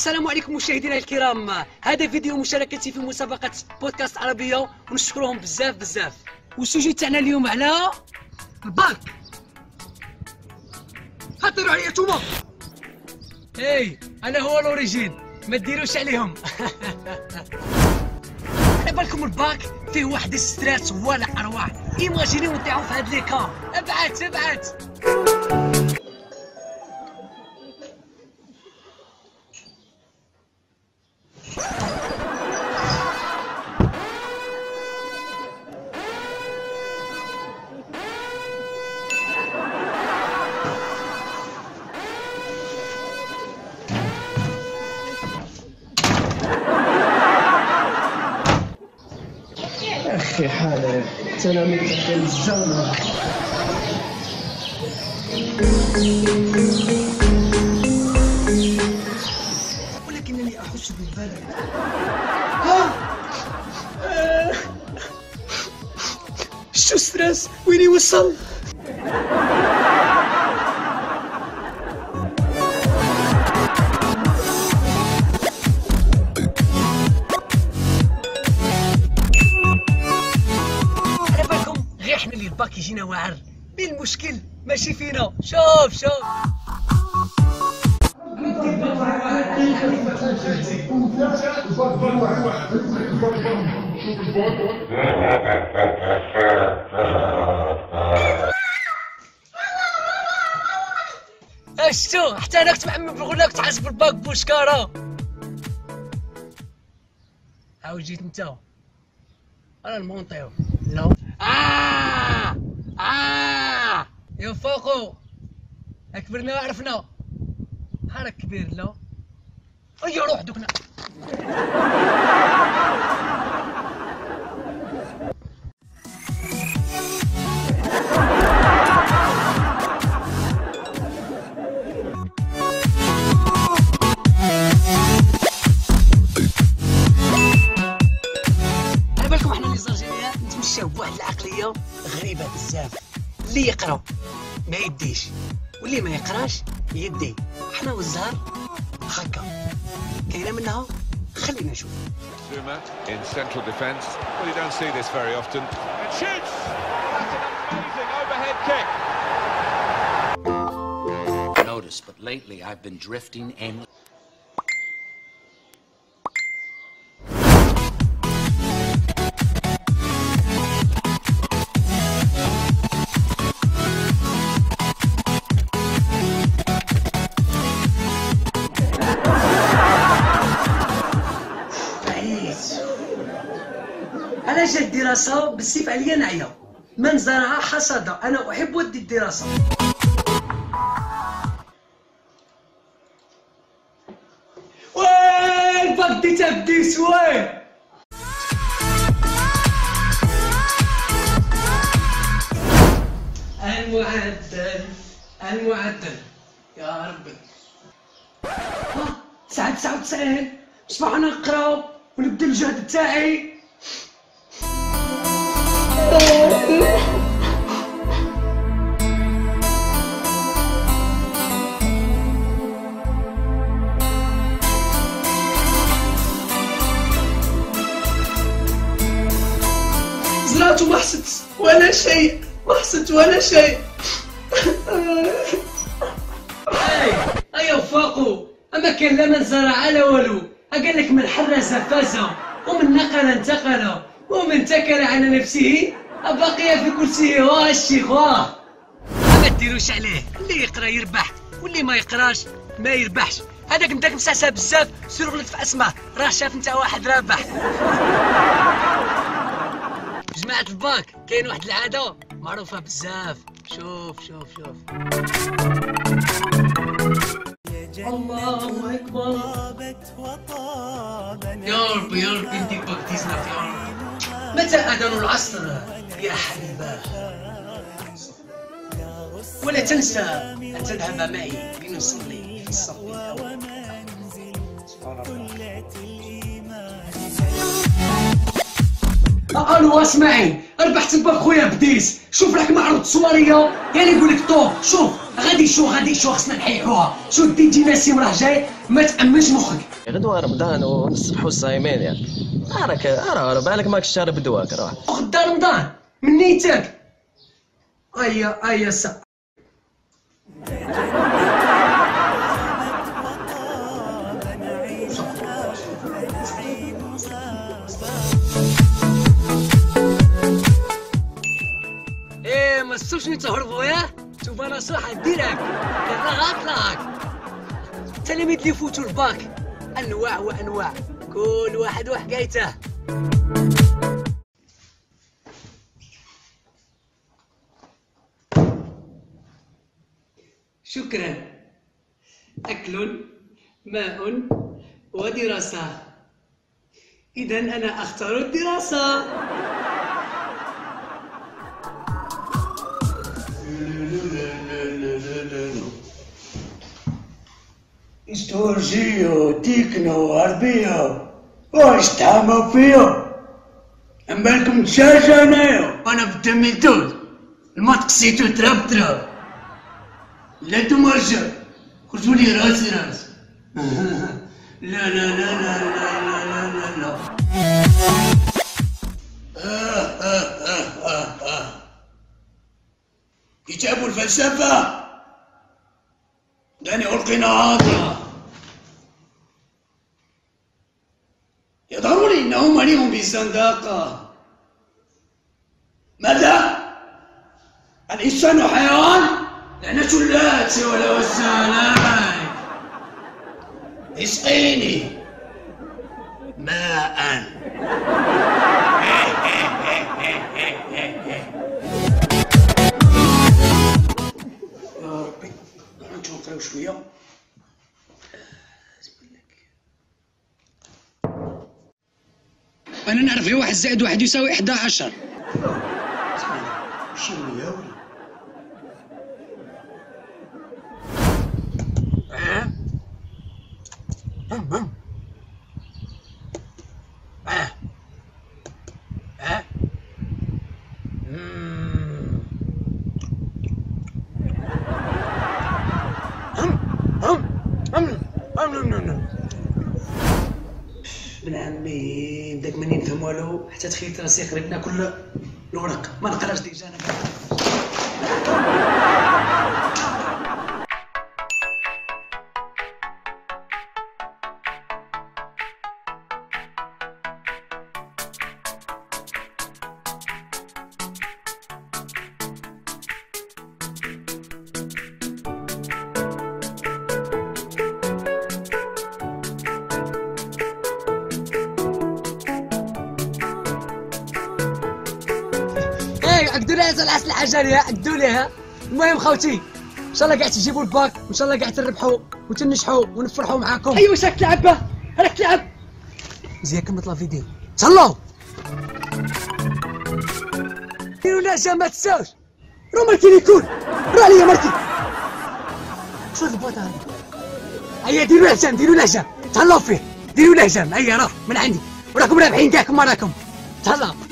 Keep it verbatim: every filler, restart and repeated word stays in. السلام عليكم مشاهدينا الكرام. هذا فيديو مشاركتي في مسابقه بودكاست عربيه ونشكرهم بزاف بزاف. والسوجي تاعنا اليوم على الباك. هطيروا عليا نتوما. اي انا هو الاوريجين، ما ديروش عليهم. على بالكم الباك فيه واحد الستريس والع ارواح. ايماجيني ونطيحوا في هاد لي كام. ابعت ابعت يا حالة تلاميذ الجنة. ولكنني أحس بالبرد. ها شو ستريس وين يوصل؟ حمل الباك يجينا واعر، مين المشكل؟ ماشي فينا. شوف شوف اشتو حتى انا كنت معمم بالغله، كنت عازب الباك بوشكاره. هاو جيت انت، انا المونطيو. لا آه آه يا فوقو أكبرنا وعرفنا حرك كبير. لا أيا روح دوكنا. واحد العقليه غريبه بزاف، اللي يقرا ما يديش واللي ما يقراش يدي. حنا والزهر هكا كاينه منها، خلينا نشوف. Notice, but lately I've been drifting aimlessly. أنا جات الدراسة بالسيف عليا نعيا، من زرعها حصد. أنا أحب ودي الدراسة. وين باك ديتها بديس وين؟ المعدل المعدل يا ربي. تسعة تسعة وتسعين أصبح أنا نقراو ونبدا الجهد تاعي. زرعت وما حصدت ولا شيء، ما حصدت ولا شيء. اي اي فاقو اما كان لا من زرع لا والو. قال لك من حرز فاز ومن نقل انتقل ومن تكل على نفسه باقية في كرسيه. واه الشيخ واه، ما ديروش عليه، اللي يقرا يربح واللي ما يقراش ما يربحش. هذاك مداك مسعسع بزاف، سير غلط في اسمه، راه شاف نتا واحد رابح. جماعة الباك كاين واحد العادة معروفة بزاف، شوف شوف شوف. الله أكبر يا ربي يا ربي، انت باكتيزنا في عمرك. متى أذان العصر يا حبيبة؟ ولا تنسى أن تذهب معي لنصلي في الصف الأول. ألو اسمعي، ربحت الباك خويا بديس. شوف راك معرض صورية، يعني يقول لك طوب. شوف غادي شو غادي شو خصنا نحيحوها. شو دي جيناسيم راه جاي ما تامنش مخك. غدوه رمضان ونصحوا الصايمين يعني راك راه بالك ماكش شارب دواك راه غدا رمضان من نيتك. ايا ايا سا ايه ما تسوشني تهربوا ياه. شوف انا صراحه نديرك كنراك راك التلاميذ اللي فوتوا الباك انواع وانواع كل واحد وحكايته. شكرا. اكل ماء ودراسه. اذا انا اختار الدراسه. استورجية تكنو عربية واش تعاموا فيا؟ أما لكم تشاجع أنايا أنا بدمي توت الما تقسيتو تراب تراب. لا تمرجع خرجوا لي راسي راسي. لا لا لا لا لا لا لا لا آه آه آه آه آه كتاب الفلسفة دعني ألقينا عاطرة. يظهر لي انه مليء بالزندقه. ماذا؟ الانسان حيوان؟ لعنة اللات والوزانات. اسقيني ماء. يا ربي نرجعو نقراو شويه. أنا نعرف غير واحد زائد واحد يساوي إحدى عشر. بن عمي بداك مني نفهم والو حتى تخيلت راسي قريب ناكل الورق ما نقراش ديجا انا. اكدوا لها العسل الحجريه اكدوا لها. المهم خوتي ان شاء الله كاع تجيبوا الباك وان شاء الله كاع تربحوا وتنجحوا ونفرحوا معاكم. ايوا شاك تلعب به راك تلعب مزيان. كملت لا فيديو تهلاو ديروا لها جا ما تساوش راه مرتي ليكون راه عليا مرتي شوف البوطه هذه. هيا ديروا لها جام ديروا لها جام تهلاو فيه ديروا لها جام. هيا راه من عندي وراكم رابحين كاع كما راكم. تهلاو.